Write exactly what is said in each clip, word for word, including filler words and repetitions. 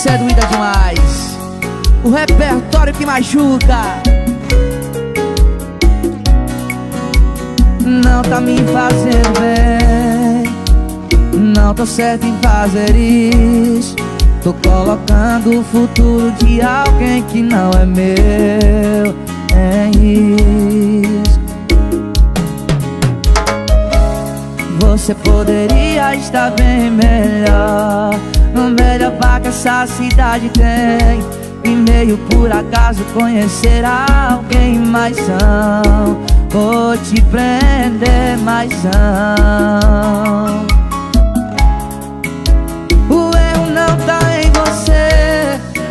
você é doida demais. O repertório que machuca não tá me fazendo bem, não tô certo em fazer isso. Tô colocando o futuro de alguém que não é meu é isso. Você poderia estar bem melhor, o melhor bar que essa cidade tem. E meio por acaso conhecer alguém, mas não vou te prender, mas não.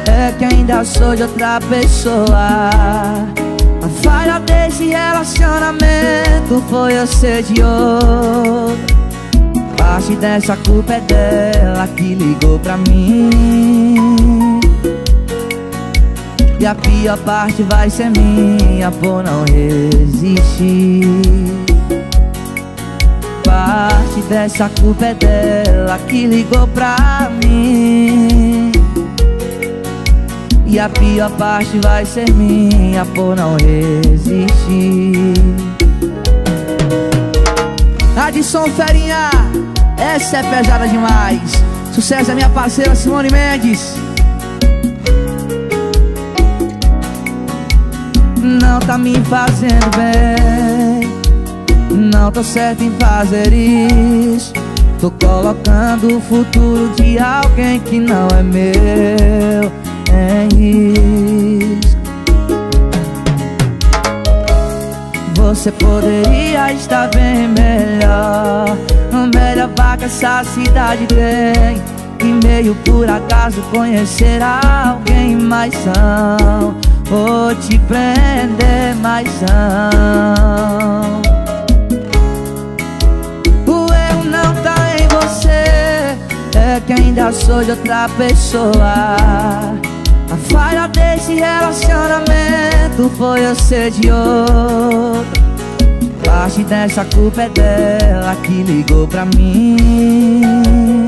É que ainda sou de outra pessoa. A falha desse relacionamento foi eu ser de outro. Parte dessa culpa é dela que ligou pra mim, e a pior parte vai ser minha por não resistir. Parte dessa culpa é dela que ligou pra mim, e a pior parte vai ser minha por não resistir. Nadson o Ferinha, essa é pesada demais. Sucesso é minha parceira Simone Mendes. Não tá me fazendo bem, não tô certo em fazer isso. Tô colocando o futuro de alguém que não é meu é isso. Você poderia estar bem melhor, o melhor bar que essa cidade tem. E meio por acaso conhecer alguém, mas não vou te prender, mas não. O erro não tá em você, é que ainda sou de outra pessoa. A falha desse relacionamento foi eu ser de outro. Parte dessa culpa é dela que ligou pra mim,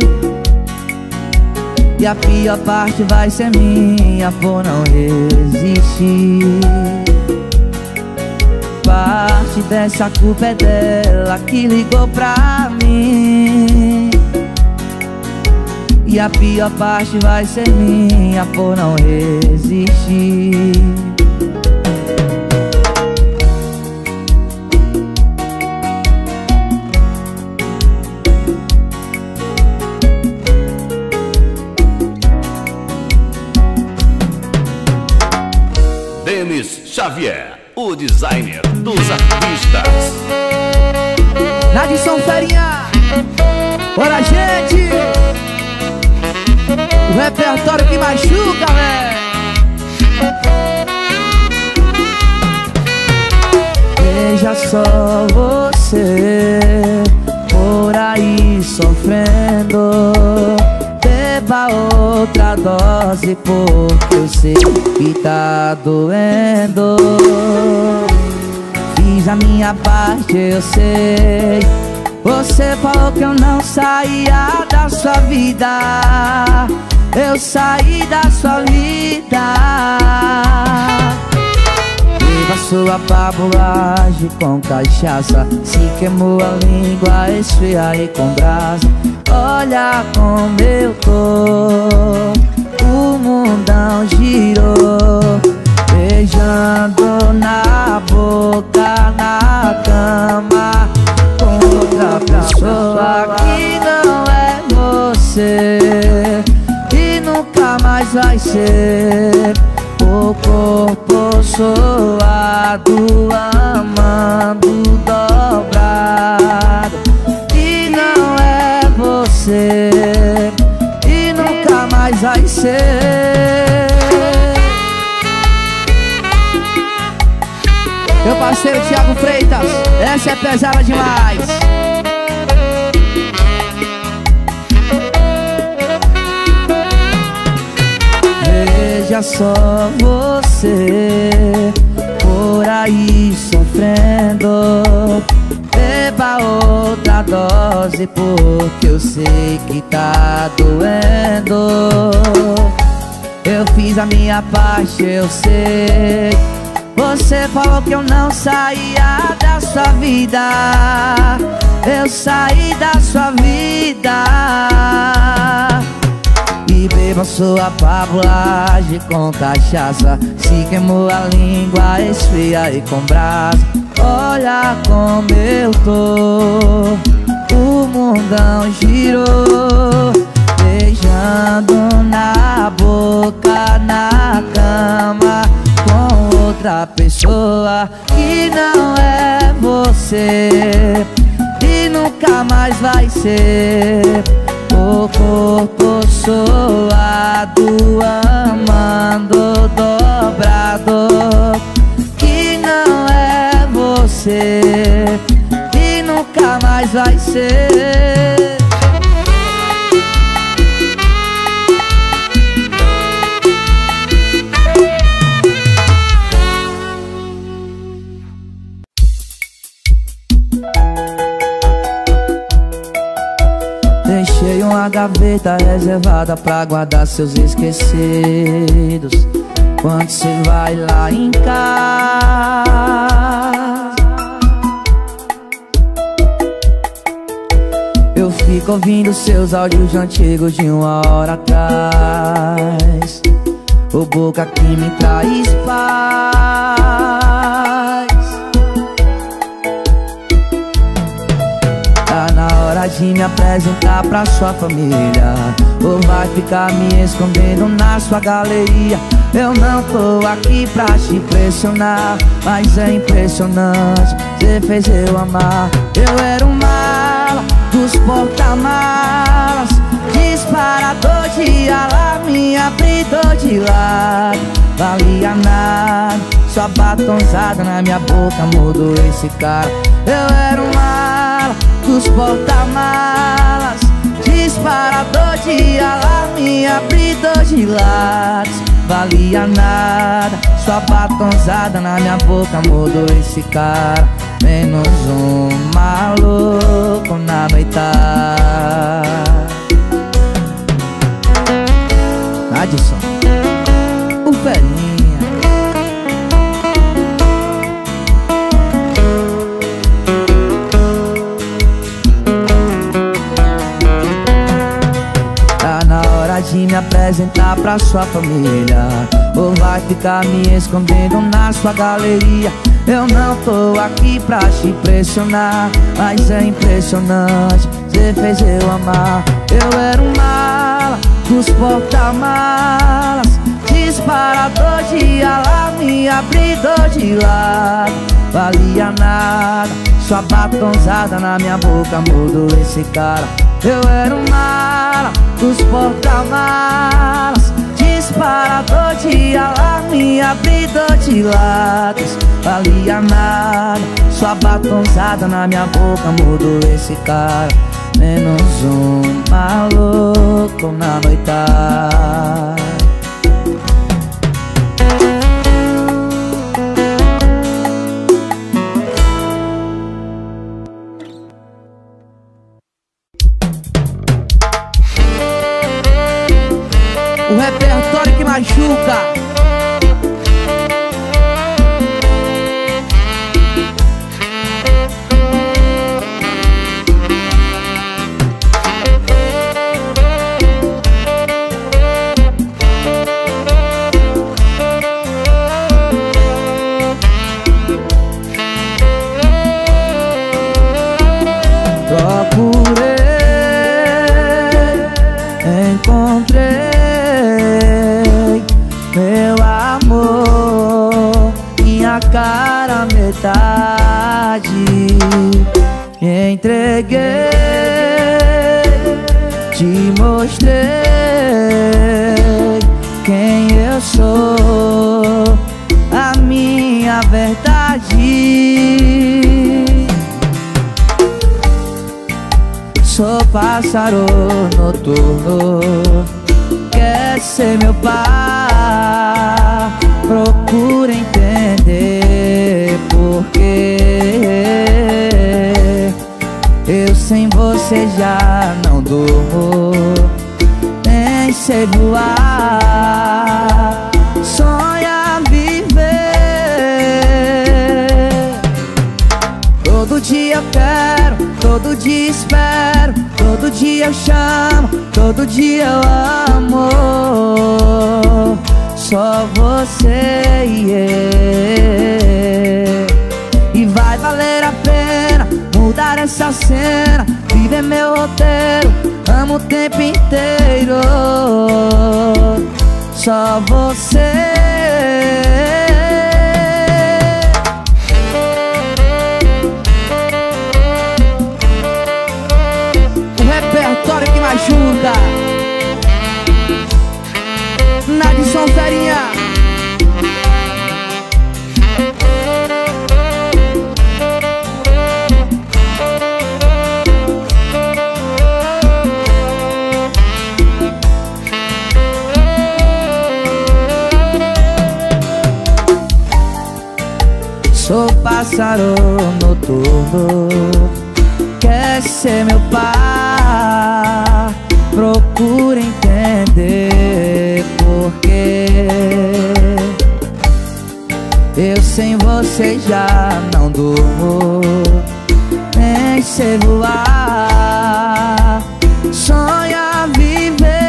e a pior parte vai ser minha por não resistir. Parte dessa culpa é dela que ligou pra mim, e a pior parte vai ser minha por não resistir. Denis Xavier, o designer dos artistas. Nadson o Ferinha, bora gente! O repertório que machuca, véi. Veja só você por aí sofrendo. Beba outra dose porque eu sei que tá doendo. Fiz a minha parte, eu sei. Você falou que eu não saía da sua vida, eu saí da sua vida. Beba sua babulagem com cachaça, se queimou a língua, esfria e com brasa. Olha como eu tô, o mundão girou. Beijando na boca, na cama, outra pessoa que não é você e nunca mais vai ser. O corpo suado, amando dobrado, e não é você e nunca mais vai ser. Meu parceiro Thiago Freitas, essa é pesada demais. Veja só você por aí sofrendo. Beba outra dose porque eu sei que tá doendo. Eu fiz a minha parte, eu sei. Você falou que eu não saía da sua vida. Eu saí da sua vida. E beba sua pavulagem com cachaça. Se queimou a língua, esfria e com brasa. Olha como eu tô. O mundão girou. Beijando na boca, na cama, com outra pessoa que não é você e nunca mais vai ser. O corpo suado, amando, dobrado, que não é você e nunca mais vai ser. Deixei uma gaveta reservada pra guardar seus esquecidos. Quando cê vai lá em casa, eu fico ouvindo seus áudios antigos de uma hora atrás. O boca que me traz paz. Tá na hora de me apresentar pra sua família, ou vai ficar me escondendo na sua galeria? Eu não tô aqui pra te impressionar, mas é impressionante, você fez eu amar. Eu era um mala dos porta-malas, disparador de alarme, abridor de lado. Valia nada, sua batonzada na minha boca mudou esse cara. Eu era um mala dos porta-malas, disparador de alarme, abridor de latas. Valia nada, sua batonzada na minha boca mudou esse cara. Menos um maluco na noitada. Nadson o Ferinha. De me apresentar pra sua família, ou vai ficar me escondendo na sua galeria? Eu não tô aqui pra te impressionar, mas é impressionante, você fez eu amar. Eu era um mala dos porta-malas, disparador de alarme, abridor de lado. Valia nada, sua batonzada na minha boca mudou esse cara. Eu era um mala dos porta-malas, disparador de alarme, abridor de latas. Valia nada, sua batonzada na minha boca mudou esse cara. Menos um maluco na noitada. O repertório que machuca. Procurei, encontrei cara metade, me entreguei, te mostrei quem eu sou, a minha verdade. Sou pássaro noturno, quer ser meu par, procura entender porque eu sem você já não durmo, nem sei voar. Todo dia eu quero, todo dia espero, todo dia eu chamo, todo dia eu amo. Só você e eu. E vai valer a pena mudar essa cena, viver meu roteiro, amo o tempo inteiro. Só você. Ajuda, Nadson o Ferinha. Sou pássaro noturno, quer ser meu pai? Procura entender porquê. Eu sem você já não durmo, nem sei voar, sonha viver.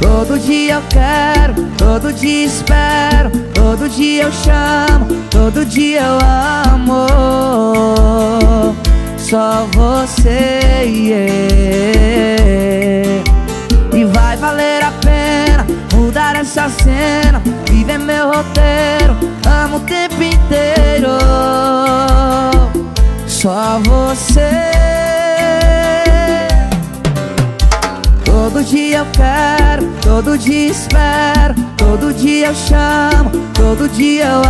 Todo dia eu quero, todo dia espero, todo dia eu chamo, todo dia eu amo. Só você e eu. E vai valer a pena mudar essa cena, viver meu roteiro, amo o tempo inteiro. Só você. Todo dia eu quero, todo dia espero, todo dia eu chamo, todo dia eu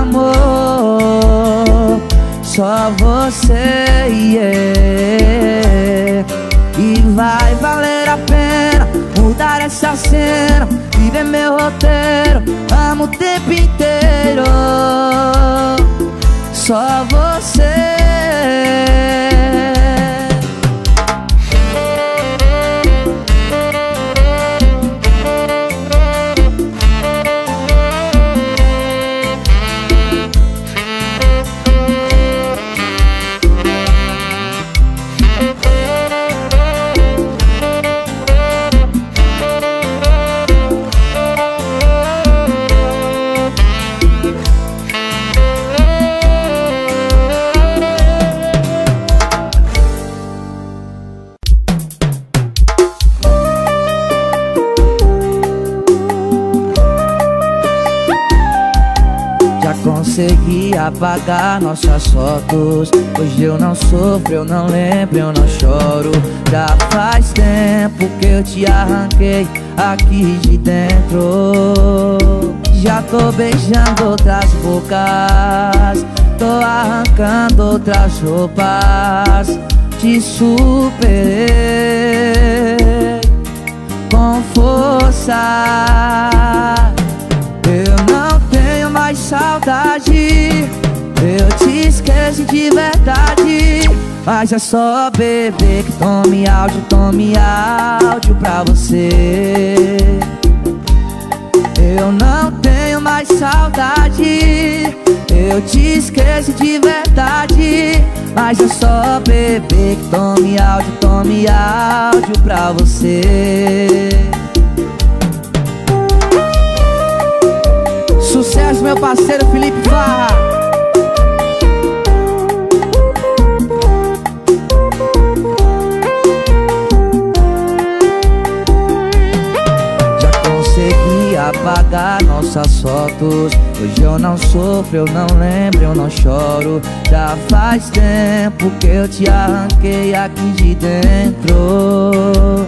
amo. Só você e eu. E vai valer a pena mudar essa cena, viver meu roteiro, amo o tempo inteiro. Só você. Consegui apagar nossas fotos. Hoje eu não sofro, eu não lembro, eu não choro. Já faz tempo que eu te arranquei aqui de dentro. Já tô beijando outras bocas, tô arrancando outras roupas. Te superei com força. Eu não mais saudade, eu te esqueço de verdade. Mas é só beber que tome áudio, tome áudio pra você. Eu não tenho mais saudade, eu te esqueço de verdade. Mas é só beber que tome áudio, tome áudio pra você. Sucesso, meu parceiro Felipe Farrar. Já consegui apagar nossas fotos. Hoje eu não sofro, eu não lembro, eu não choro. Já faz tempo que eu te arranquei aqui de dentro.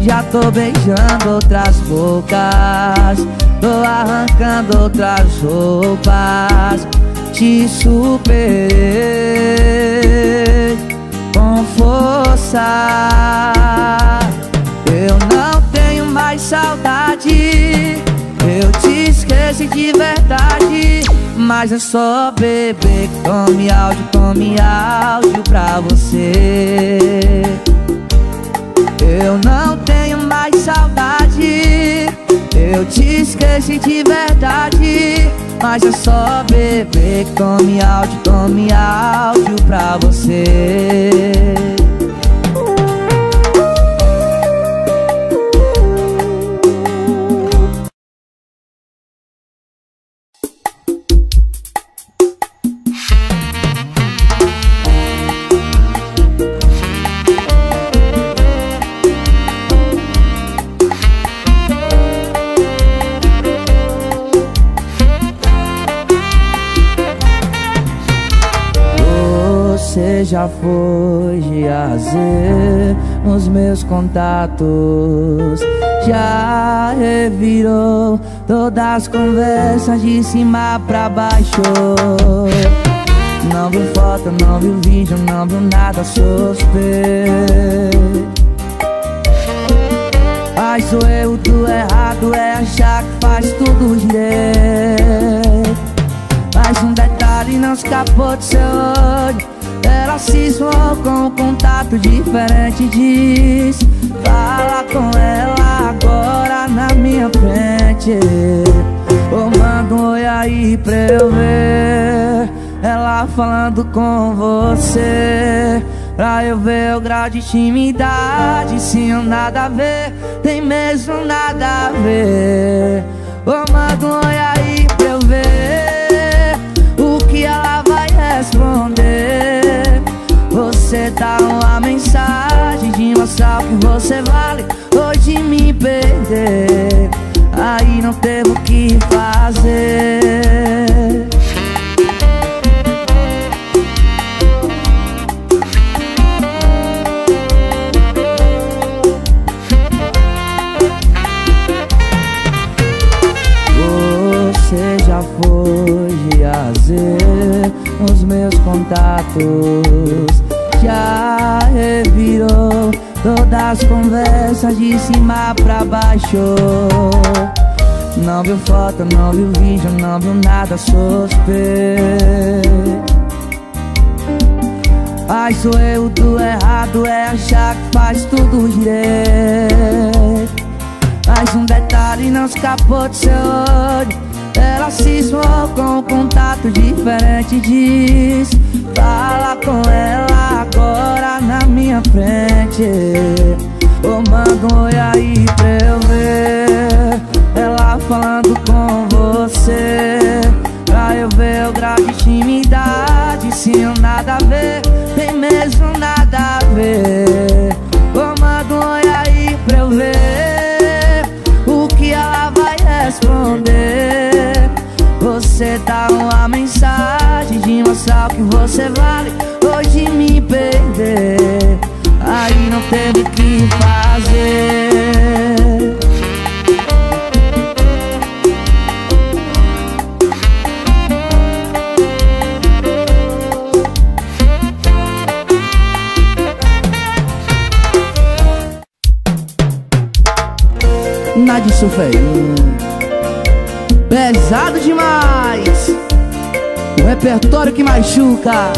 Já tô beijando outras bocas, tô arrancando outras roupas. Te superei com força. Eu não tenho mais saudade, eu te esqueci de verdade. Mas é só beber que tome áudio, tome áudio pra você. Eu não tenho mais saudade, eu te esqueci de verdade. mas é só beber. Tome áudio, tome áudio pra você. Já foi de azer nos meus contatos, já revirou todas as conversas de cima pra baixo. Não viu foto, não viu vídeo, não viu nada suspeito. Ai, sou eu, tu errado, é achar que faz tudo direito. Mas um detalhe não escapou do seu olho, ela se esmou com um contato diferente disso. Fala com ela agora na minha frente, ou manda um oi aí pra eu ver ela falando com você, pra eu ver o grau de intimidade. Se não nada a ver, tem mesmo nada a ver. Ou manda um oi aí pra eu ver o que ela vai responder. Você dá uma mensagem de mostrar o que você vale, hoje me perder, aí não teve o que fazer. Você já foi de azer nos meus contatos, já revirou todas as conversas de cima pra baixo. Não viu foto, não viu vídeo, não viu nada suspeito. Ai, sou eu, do errado, é achar que faz tudo direito. Mas um detalhe não escapou do seu olho, ela se esmou com um contato diferente disso. Fala com ela agora na minha frente, ou manda um oi aí pra eu ver ela falando com você, pra eu ver o grau de intimidade. Se não nada a ver, tem mesmo nada a ver. Ou manda um oi aí pra eu ver o que ela vai responder. Você dá uma mensagem de mostrar o que você vale, hoje me perder, aí não teve o que fazer. Nadson o Ferinha, pesado demais, o repertório que machuca.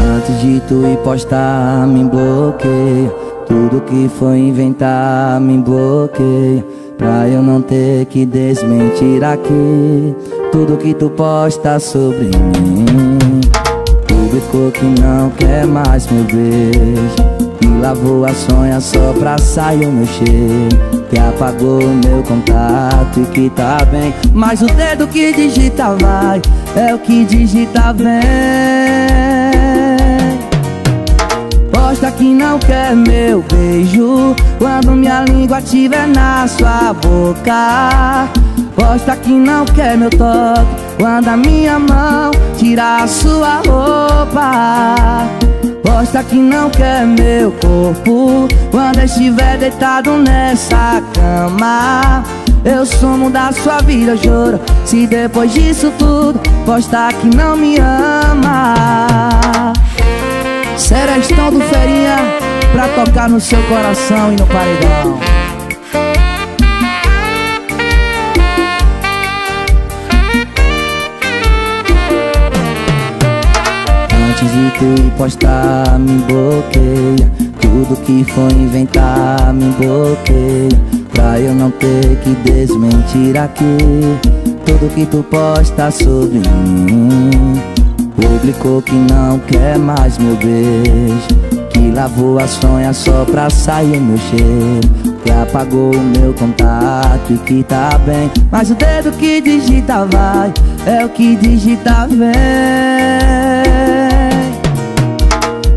Antes de tu ir postar, me bloqueia. Tudo que foi inventar, me bloqueia, pra eu não ter que desmentir aqui tudo que tu posta sobre mim. Publicou que não quer mais meu beijo, me lavou a sonha só pra sair o meu cheiro, que apagou o meu contato e que tá bem, mas o dedo que digita vai é o que digita vem. Posta que não quer meu beijo quando minha língua tiver na sua boca. Posta que não quer meu toque quando a minha mão tirar a sua roupa. Posta que não quer meu corpo quando estiver deitado nessa cama. Eu sumo da sua vida, juro, se depois disso tudo posta que não me ama. Serestão do Ferinha, pra tocar no seu coração e no paredão. Antes de tu postar, me bloqueia. Tudo que foi inventar me bloqueei, pra eu não ter que desmentir aqui tudo que tu posta sobre mim. Publicou que não quer mais meu beijo, que lavou as sonhas só pra sair meu cheiro, que apagou o meu contato e que tá bem, mas o dedo que digita vai é o que digita vem.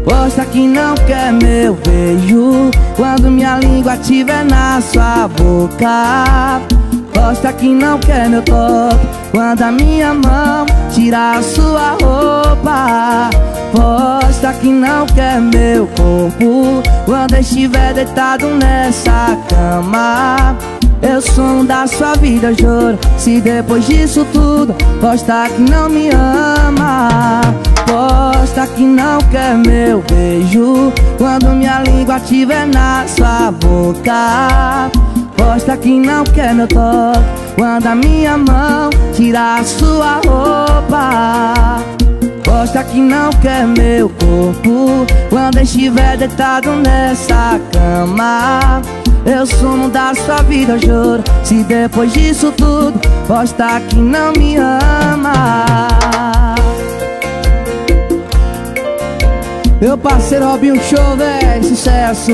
Posta que não quer meu beijo quando minha língua tiver na sua boca. Posta que não quer meu toque quando a minha mão tirar a sua roupa. Posta que não quer meu corpo quando estiver deitado nessa cama. Eu sou um da sua vida, juro. Se depois disso tudo posta que não me ama. Posta que não quer meu beijo quando minha língua tiver na sua boca. Posta que não quer meu toque quando a minha mão tirar a sua roupa. Posta que não quer meu corpo quando estiver deitado nessa cama. Eu sumo da sua vida, juro. Se depois disso tudo posta que não me ama. Meu parceiro Robinho, show, velho, sucesso.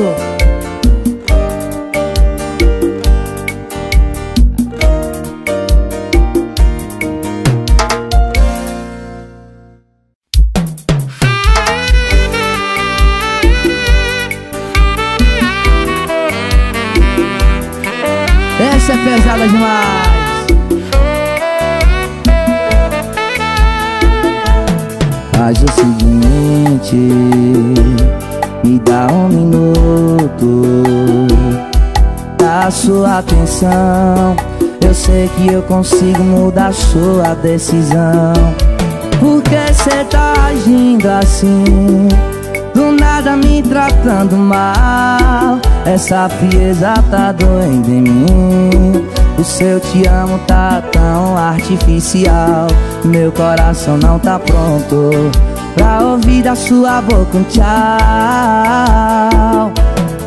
Essa é pesada demais. Faz o seguinte, me dá um minuto da sua atenção. Eu sei que eu consigo mudar sua decisão. Por que cê tá agindo assim? Do nada me tratando mal. Essa frieza tá doendo em mim. O seu te amo tá tão artificial. Meu coração não tá pronto pra ouvir da sua boca um tchau.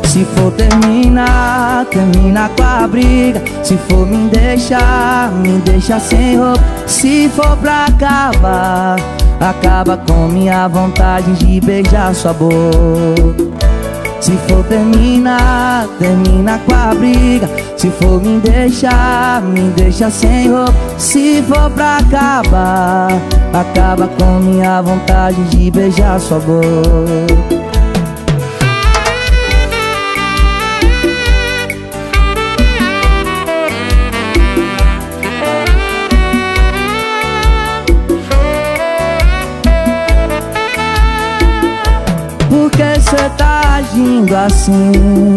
Se for terminar, termina com a briga. Se for me deixar, me deixa sem roupa. Se for pra acabar, acaba com minha vontade de beijar sua boca. Se for terminar, termina com a briga. Se for me deixar, me deixa sem roupa. Se for pra acabar, acaba com minha vontade de beijar sua boca. Você tá agindo assim,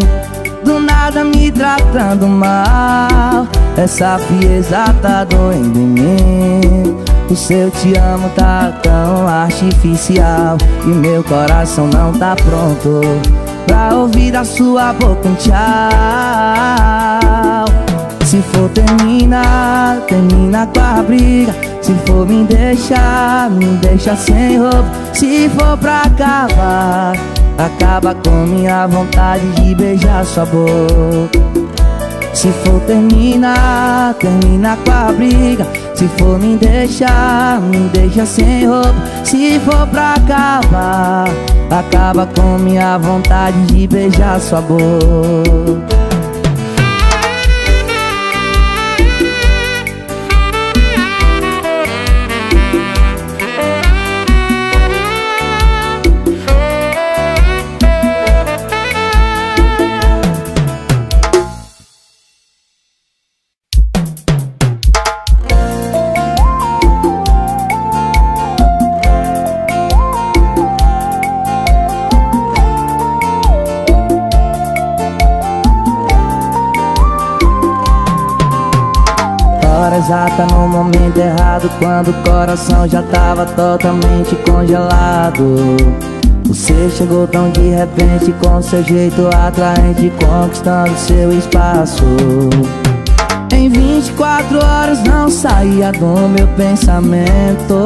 do nada me tratando mal. Essa frieza tá doendo em mim. O seu te amo tá tão artificial. E meu coração não tá pronto pra ouvir da sua boca um tchau. Se for terminar, termina com a briga. Se for me deixar, me deixa sem roupa. Se for pra acabar, acaba com minha vontade de beijar sua boca. Se for terminar, termina com a briga. Se for me deixar, me deixa sem roupa. Se for pra acabar, acaba com minha vontade de beijar sua boca. Exata no momento errado, quando o coração já tava totalmente congelado. Você chegou tão de repente, com seu jeito atraente, conquistando seu espaço. Em vinte e quatro horas não saía do meu pensamento.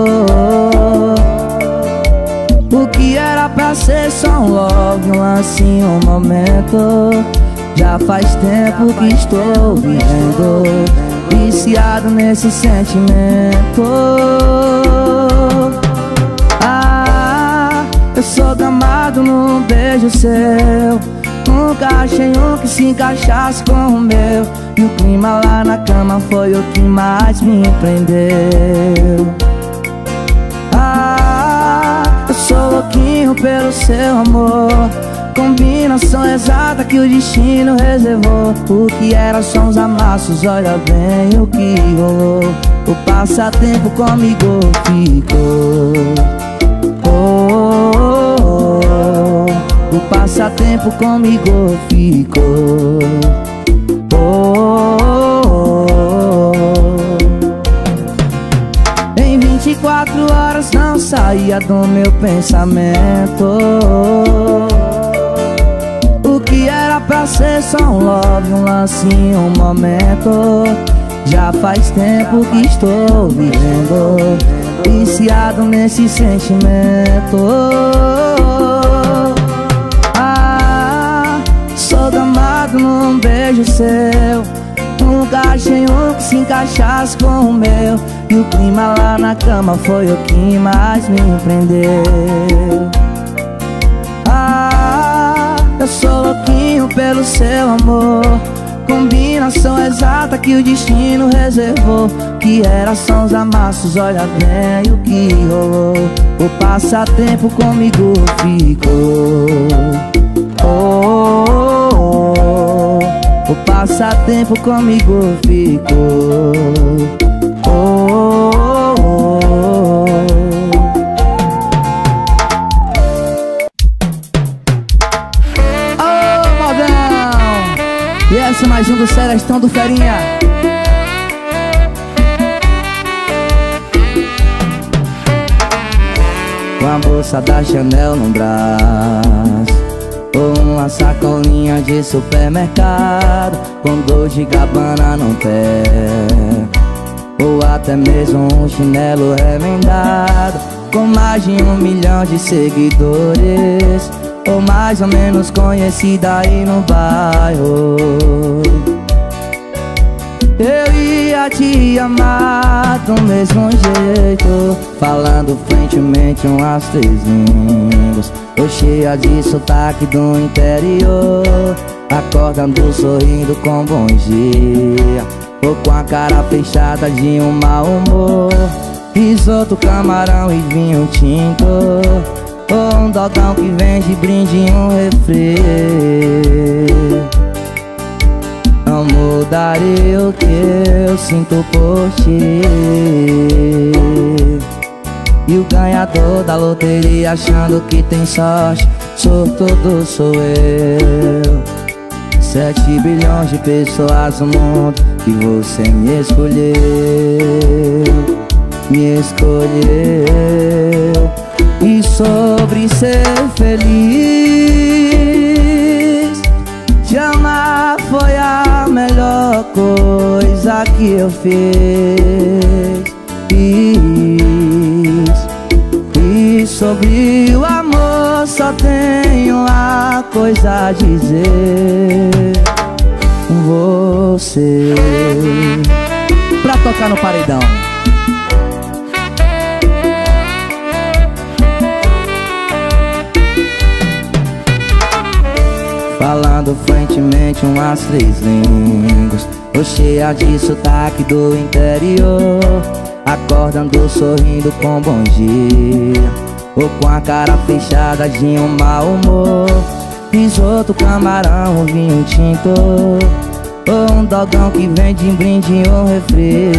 O que era pra ser só um love, um assim, um momento, já faz tempo que estou vivendo, viciado nesse sentimento. Ah, eu sou damado num beijo seu, nunca achei um que se encaixasse com o meu, e o clima lá na cama foi o que mais me prendeu. Sou louquinho pelo seu amor, combinação exata que o destino reservou. O que era só uns amassos, olha bem o que rolou. O passatempo comigo ficou, oh, oh, oh. O passatempo comigo ficou, oh, oh, oh. Em vinte e quatro horas não saía do meu pensamento. O que era pra ser só um love, um lance, um momento, já faz tempo que estou vivendo, viciado nesse sentimento. Ah, sou damado num beijo seu, nunca achei um que se encaixasse com o meu, e o clima lá na cama foi o que mais me prendeu. Ah, eu sou louquinho pelo seu amor, combinação exata que o destino reservou. Que era só uns amassos, olha bem o que rolou. O passatempo comigo ficou, oh, oh, oh. O passatempo comigo ficou, oh, oh, oh, oh. Oh, modão! E esse mais um do Nadson o Ferinha. Com a bolsa da Chanel no braço, uma sacolinha de supermercado, com dois de Gabbana no pé, ou até mesmo um chinelo remendado, com mais de um milhão de seguidores, ou mais ou menos conhecida aí no bairro. Eu ia te amar do mesmo jeito, falando frentemente umas três línguas, tô cheia de sotaque do interior, acordando sorrindo com bom dia, ou com a cara fechada de um mau humor, risoto, camarão e vinho tinto, ou um dodão que vende brinde em um refri. Não mudarei o que eu sinto por ti. E o ganhador da loteria achando que tem sorte, sortudo sou eu. Sete bilhões de pessoas no mundo que você me escolheu, me escolheu. E sobre ser feliz, te amar foi a melhor coisa que eu fiz. E sobre o amor só tenho uma coisa a dizer: você. Pra tocar no paredão. Falando fluentemente umas três línguas, tô cheia de sotaque do interior, acordando sorrindo com bom dia, ou com a cara fechada de um mau humor, risoto, camarão, vinho tinto, ou um dogão que vende em brinde ou refri.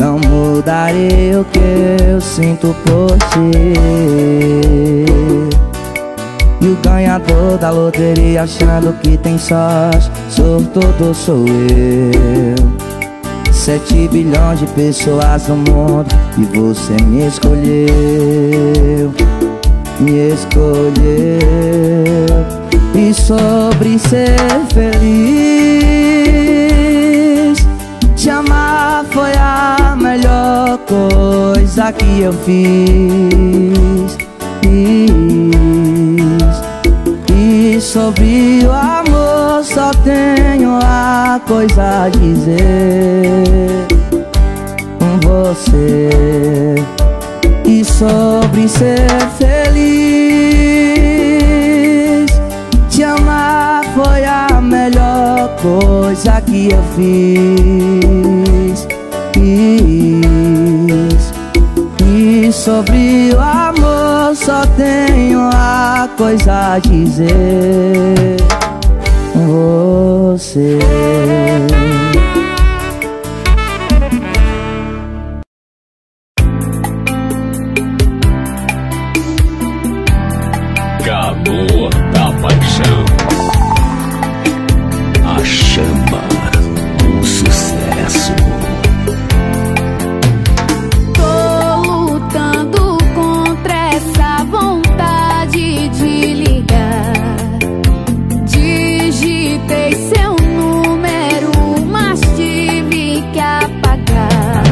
Não mudarei o que eu sinto por ti. E o ganhador da loteria achando que tem sorte, sortudo sou eu. Sete bilhões de pessoas no mundo e você me escolheu, me escolheu. E sobre ser feliz, te amar foi a melhor coisa coisa que eu fiz, e sobre o amor só tenho a coisa a dizer. Você e sobre ser feliz, te amar foi a melhor coisa que eu fiz. E sobre o amor só tenho a coisa a dizer. Você. Calor da paixão, a chama, um sucesso. Tô lutando contra essa vontade de ligar. Digitei seu número, mas tive que apagar.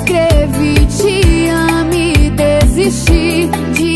Escrevi te amo e desisti de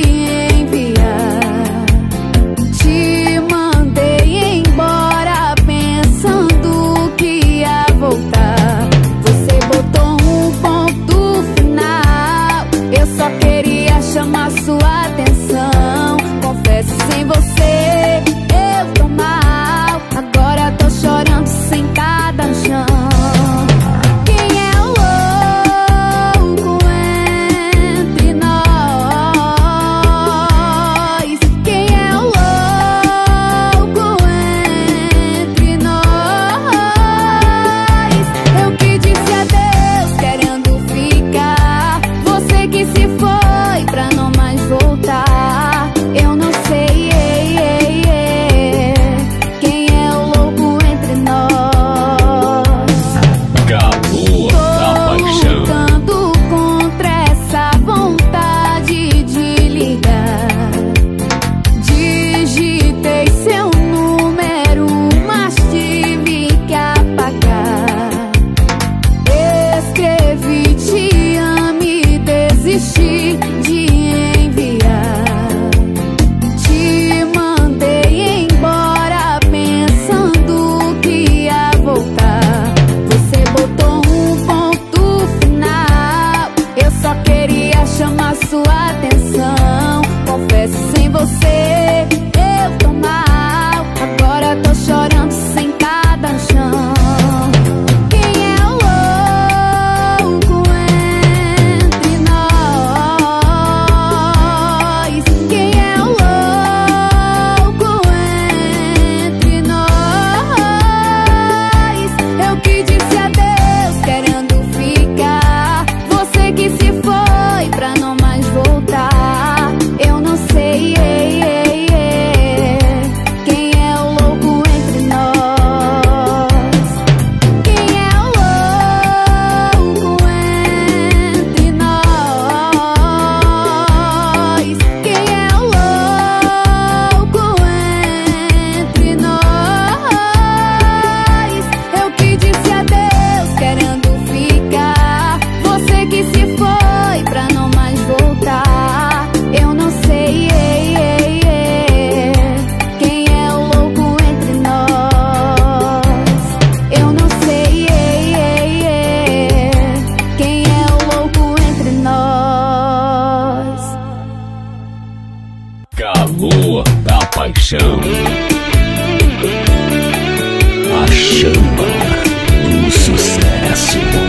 a chama do sucesso.